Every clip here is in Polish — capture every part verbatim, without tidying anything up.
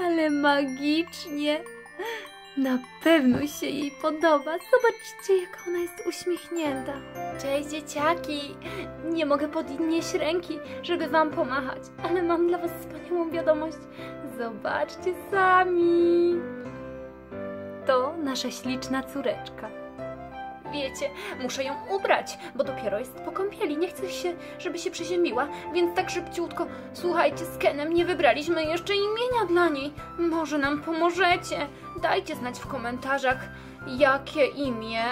ale magicznie. Na pewno się jej podoba. Zobaczcie, jaka ona jest uśmiechnięta. Cześć, dzieciaki. Nie mogę podnieść ręki, żeby wam pomachać, ale mam dla was wspaniałą wiadomość. Zobaczcie sami. To nasza śliczna córeczka. Wiecie, muszę ją ubrać, bo dopiero jest po kąpieli. Nie chcę się, żeby się przeziębiła, więc tak szybciutko. Słuchajcie, z Kenem nie wybraliśmy jeszcze imienia dla niej. Może nam pomożecie? Dajcie znać w komentarzach, jakie imię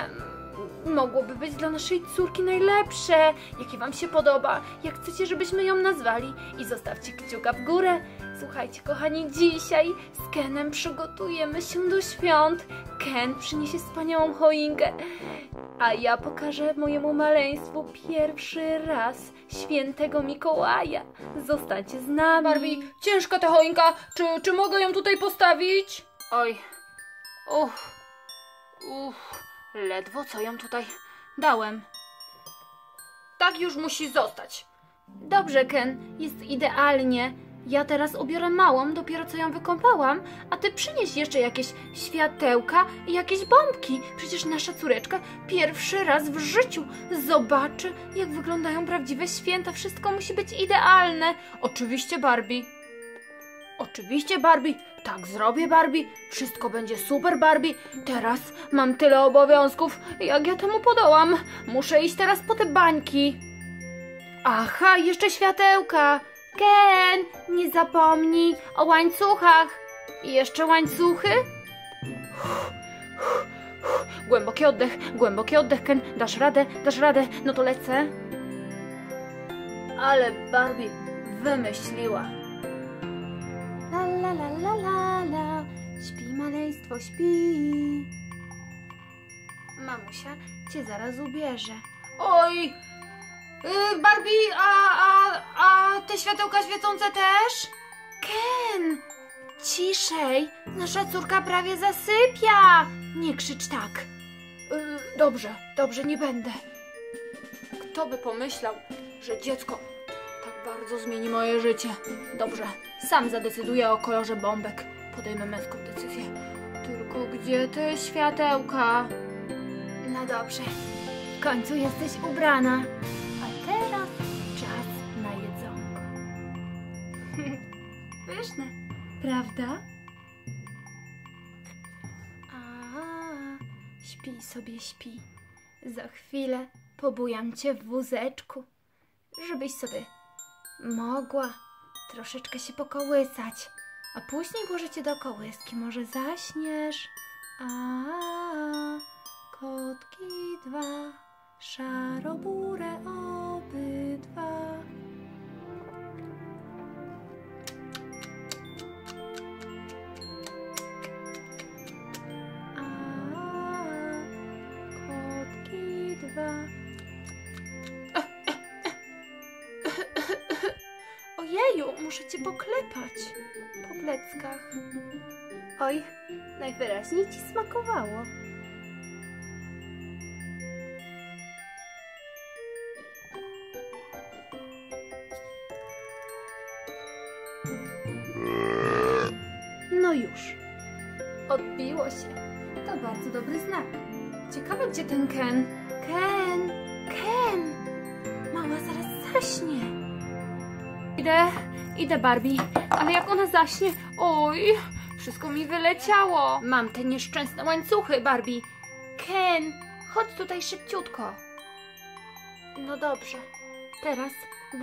mogłoby być dla naszej córki najlepsze. Jakie wam się podoba? Jak chcecie, żebyśmy ją nazwali? I zostawcie kciuka w górę. Słuchajcie, kochani, dzisiaj z Kenem przygotujemy się do świąt. Ken przyniesie wspaniałą choinkę, a ja pokażę mojemu maleństwu pierwszy raz świętego Mikołaja. Zostańcie z nami. Barbie, ciężka ta choinka. Czy, czy mogę ją tutaj postawić? Oj, uff, uff, ledwo co ją tutaj dałem. Tak już musi zostać. Dobrze, Ken, jest idealnie. Ja teraz ubiorę małą, dopiero co ją wykąpałam, a ty przynieś jeszcze jakieś światełka i jakieś bombki. Przecież nasza córeczka pierwszy raz w życiu zobaczy, jak wyglądają prawdziwe święta. Wszystko musi być idealne. Oczywiście, Barbie. Oczywiście, Barbie. Tak zrobię, Barbie. Wszystko będzie super, Barbie. Teraz mam tyle obowiązków. Jak ja temu podołam? Muszę iść teraz po te bańki. Aha, jeszcze światełka. Ken, nie zapomnij o łańcuchach. I jeszcze łańcuchy. Głęboki oddech, głęboki oddech, Ken. Dasz radę, dasz radę. No to lecę. Ale Barbie wymyśliła. La la la la la la. Śpi, maleństwo, śpi. Mamusia cię zaraz ubierze. Oj! Barbie, a, a, a te światełka świecące też? Ken, ciszej, nasza córka prawie zasypia. Nie krzycz tak. Dobrze, dobrze, nie będę. Kto by pomyślał, że dziecko tak bardzo zmieni moje życie? Dobrze, sam zadecyduję o kolorze bombek. Podejmę męską decyzję. Tylko gdzie te światełka? No dobrze, w końcu jesteś ubrana. Teraz czas na jedzonko. Pyszne, prawda? A, śpi sobie, śpi. Za chwilę pobujam cię w wózeczku, żebyś sobie mogła troszeczkę się pokołysać. A później włożę cię do kołyski, może zaśniesz. A, kotki dwa, szarobure obydwa. A, kotki dwa. Ojeju, muszę cię poklepać po pleckach. Oj, najwyraźniej ci smakowało. No już, odbiło się. To bardzo dobry znak. Ciekawe, gdzie ten Ken. Ken, Ken, mama zaraz zaśnie. Idę, idę, Barbie, ale jak ona zaśnie, oj, wszystko mi wyleciało. Mam te nieszczęsne łańcuchy, Barbie. Ken, chodź tutaj szybciutko. No dobrze, teraz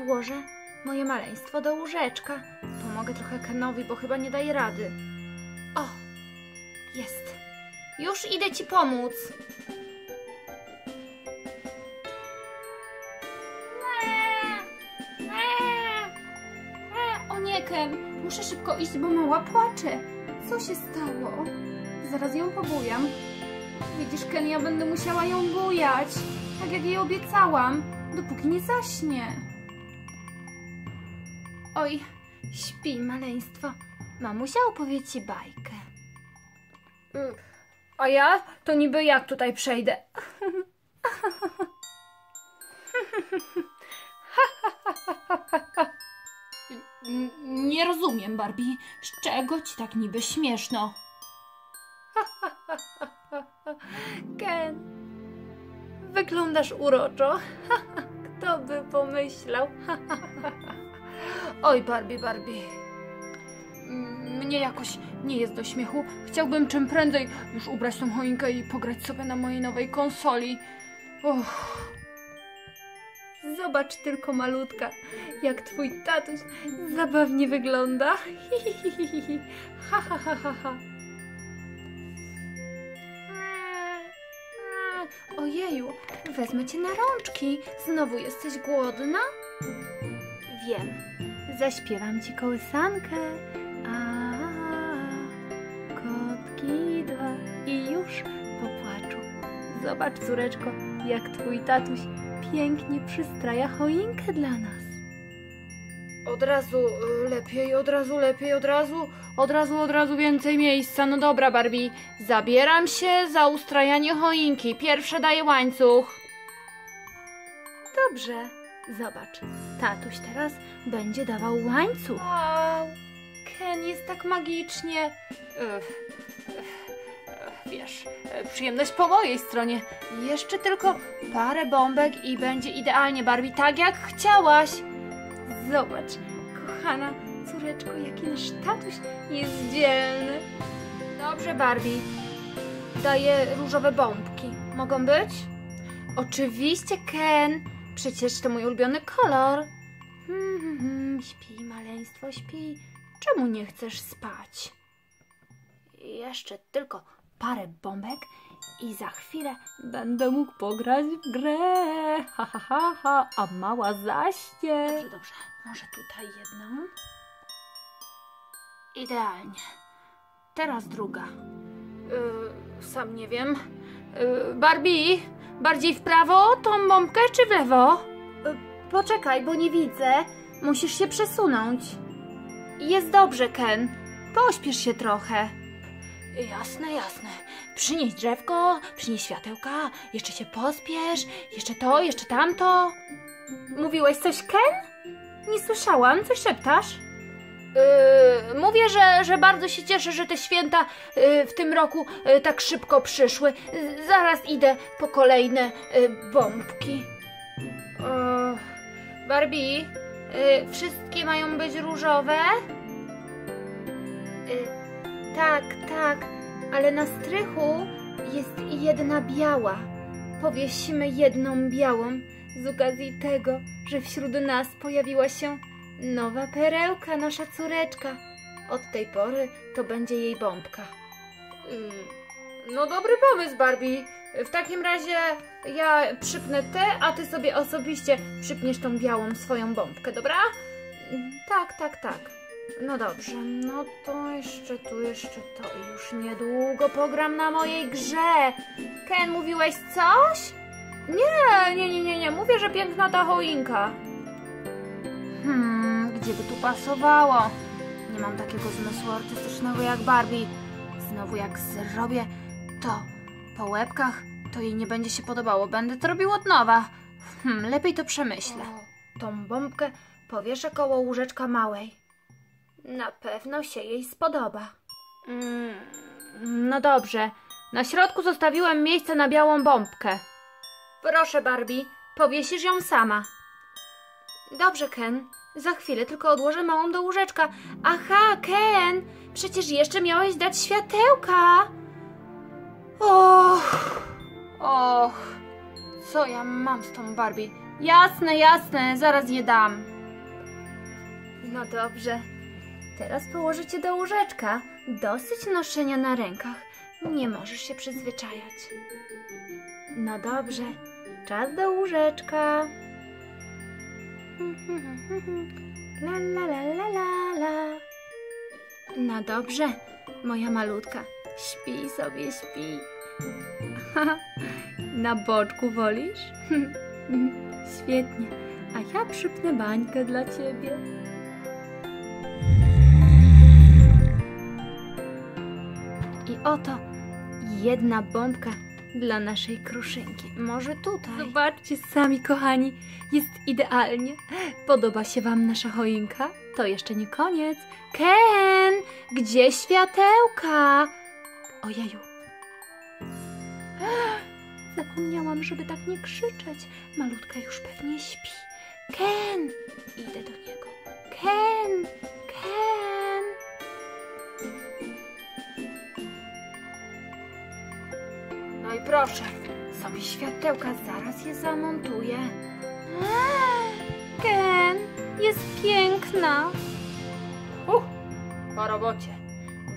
włożę moje maleństwo do łóżeczka. Pomogę trochę Kenowi, bo chyba nie daje rady. O, jest. Już idę ci pomóc. O nie, Ken, muszę szybko iść, bo mała płacze. Co się stało? Zaraz ją pobujam. Widzisz, Ken, ja będę musiała ją bujać, tak jak jej obiecałam, dopóki nie zaśnie. Oj, śpi, maleństwo. Mamusia opowie ci bajkę. A ja? To niby jak tutaj przejdę? Nie rozumiem, Barbie. Z czego ci tak niby śmieszno? Ken, wyglądasz uroczo. Kto by pomyślał? Oj, Barbie, Barbie. Mnie jakoś nie jest do śmiechu. Chciałbym czym prędzej już ubrać tą choinkę i pograć sobie na mojej nowej konsoli. Uff. Zobacz tylko, malutka, jak twój tatuś zabawnie wygląda. Hi, hi, hi, hi, hi. Ha, ha, ha, ha, ha. Ojeju, wezmę cię na rączki. Znowu jesteś głodna? Wiem. Zaśpiewam ci kołysankę. A, kotki dwa i już po płaczu. Zobacz, córeczko, jak twój tatuś pięknie przystraja choinkę dla nas. Od razu lepiej, od razu lepiej, od razu, od razu, od razu więcej miejsca. No dobra, Barbie, zabieram się za ustrajanie choinki. Pierwsze daję łańcuch. Dobrze, zobacz, tatuś teraz będzie dawał łańcuch. Wow, Ken, jest tak magicznie. Uff, uff. Wiesz, przyjemność po mojej stronie. Jeszcze tylko parę bombek i będzie idealnie, Barbie, tak jak chciałaś. Zobacz, kochana córeczko, jaki nasz tatuś jest dzielny. Dobrze, Barbie, daję różowe bombki. Mogą być? Oczywiście, Ken, przecież to mój ulubiony kolor. Hmm, hmm, hmm. Śpi, maleństwo, śpi. Czemu nie chcesz spać? Jeszcze tylko parę bombek i za chwilę będę mógł pograć w grę. Ha, ha, ha, ha. A mała zaśnie. Dobrze, dobrze. Może tutaj jedną. Idealnie. Teraz druga. Yy, sam nie wiem. Yy, Barbie, bardziej w prawo tą bombkę czy w lewo? Yy, poczekaj, bo nie widzę. Musisz się przesunąć. Jest dobrze, Ken. Pośpiesz się trochę. Jasne, jasne. Przynieś drzewko, przynieś światełka, jeszcze się pospiesz, jeszcze to, jeszcze tamto. Mówiłeś coś, Ken? Nie słyszałam, coś szeptasz? Yy, mówię, że, że bardzo się cieszę, że te święta yy, w tym roku yy, tak szybko przyszły. Yy, zaraz idę po kolejne yy, bombki. Yy, Barbie, yy, wszystkie mają być różowe? Yy. Tak, tak, ale na strychu jest jedna biała. Powiesimy jedną białą z okazji tego, że wśród nas pojawiła się nowa perełka, nasza córeczka. Od tej pory to będzie jej bombka. No dobry pomysł, Barbie. W takim razie ja przypnę tę, a ty sobie osobiście przypniesz tą białą swoją bombkę, dobra? Tak, tak, tak. No dobrze, no to jeszcze tu, jeszcze to i już niedługo pogram na mojej grze. Ken, mówiłeś coś? Nie, nie, nie, nie, nie, mówię, że piękna ta choinka. Hmm, gdzie by tu pasowało? Nie mam takiego zmysłu artystycznego jak Barbie. Znowu jak zrobię to po łebkach, to jej nie będzie się podobało. Będę to robił od nowa. Hmm, lepiej to przemyślę. O, tą bombkę powieszę koło łóżeczka małej. Na pewno się jej spodoba. Mm, no dobrze. Na środku zostawiłem miejsce na białą bombkę. Proszę, Barbie, powiesisz ją sama. Dobrze, Ken. Za chwilę tylko odłożę małą do łóżeczka. Aha, Ken! Przecież jeszcze miałeś dać światełka. Och, och. Co ja mam z tą Barbie? Jasne, jasne. Zaraz je dam. No dobrze. Teraz położę cię do łóżeczka. Dosyć noszenia na rękach. Nie możesz się przyzwyczajać. No dobrze. Czas do łóżeczka. La, la, la, la, la, la. No dobrze, moja malutka. Śpi sobie, śpi. Na boczku wolisz? Świetnie. A ja przypnę bańkę dla ciebie. I oto jedna bombka dla naszej kruszynki. Może tutaj? Zobaczcie sami, kochani, jest idealnie. Podoba się wam nasza choinka? To jeszcze nie koniec. Ken, gdzie światełka? Ojeju. Zapomniałam, żeby tak nie krzyczeć. Malutka już pewnie śpi. Ken! Idę do niego. Ken! Ken! No i proszę, sobie światełka, zaraz je zamontuję. Ken, jest piękna. Uh, po robocie.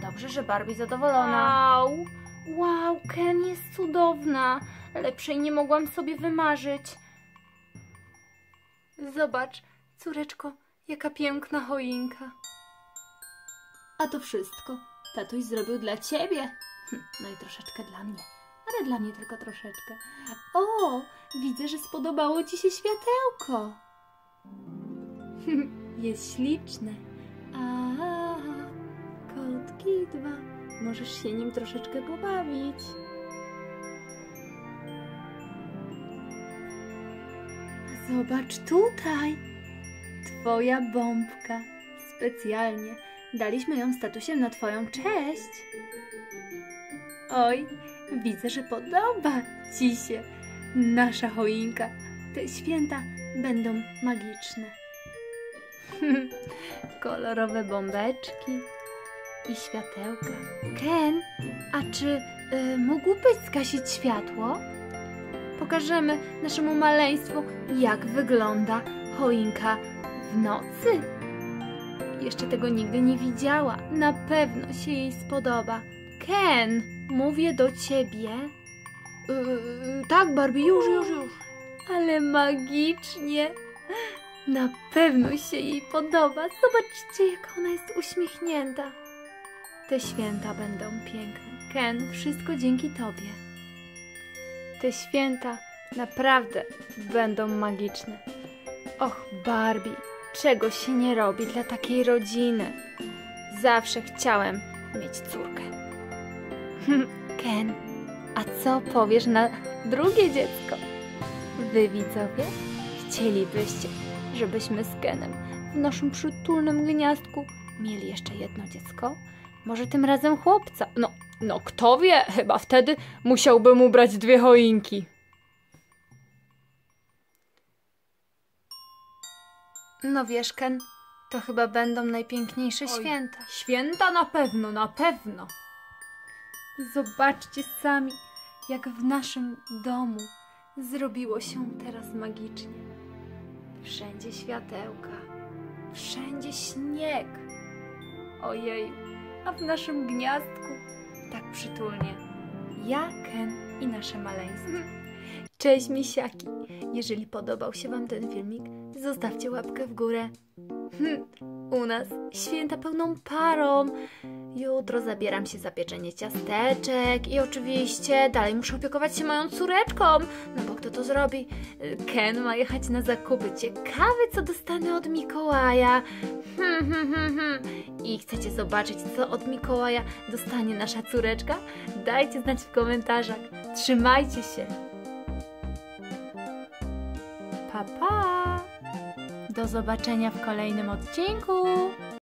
Dobrze, że Barbie zadowolona. Wow, wow, Ken jest cudowna. Lepszej nie mogłam sobie wymarzyć. Zobacz, córeczko, jaka piękna choinka. A to wszystko tatuś zrobił dla ciebie. Hm, no i troszeczkę dla mnie. Ale dla mnie tylko troszeczkę. O, widzę, że spodobało ci się światełko. Jest śliczne. Aha, kotki dwa. Możesz się nim troszeczkę pobawić. Zobacz tutaj, twoja bombka, specjalnie, daliśmy ją z tatusiem na twoją cześć. Oj, widzę, że podoba ci się nasza choinka, te święta będą magiczne. Kolorowe bombeczki i światełka. Ken, a czy y, mógłbyś zgasić światło? Pokażemy naszemu maleństwu, jak wygląda choinka w nocy. Jeszcze tego nigdy nie widziała. Na pewno się jej spodoba. Ken, mówię do ciebie. Yy, tak, Barbie, już, już, już. Ale magicznie. Na pewno się jej podoba. Zobaczcie, jak ona jest uśmiechnięta. Te święta będą piękne. Ken, wszystko dzięki tobie. Te święta naprawdę będą magiczne. Och, Barbie, czego się nie robi dla takiej rodziny. Zawsze chciałem mieć córkę. Ken, a co powiesz na drugie dziecko? Wy, widzowie, chcielibyście, żebyśmy z Kenem w naszym przytulnym gniazdku mieli jeszcze jedno dziecko? Może tym razem chłopca? No, no kto wie, chyba wtedy musiałbym ubrać dwie choinki. No wiesz, Ken, to chyba będą najpiękniejsze Oj, święta. Święta na pewno, na pewno. Zobaczcie sami, jak w naszym domu zrobiło się teraz magicznie. Wszędzie światełka, wszędzie śnieg. Ojej. A w naszym gniazdku tak przytulnie. Ja, Ken i nasze maleństwo. Cześć, misiaki! Jeżeli podobał się wam ten filmik, zostawcie łapkę w górę. U nas święta pełną parą. Jutro zabieram się za pieczenie ciasteczek i oczywiście dalej muszę opiekować się moją córeczką. No bo kto to zrobi? Ken ma jechać na zakupy. Ciekawe, co dostanę od Mikołaja. Hmm, hmm, hmm, hmm. I chcecie zobaczyć, co od Mikołaja dostanie nasza córeczka? Dajcie znać w komentarzach. Trzymajcie się. Pa, pa. Do zobaczenia w kolejnym odcinku.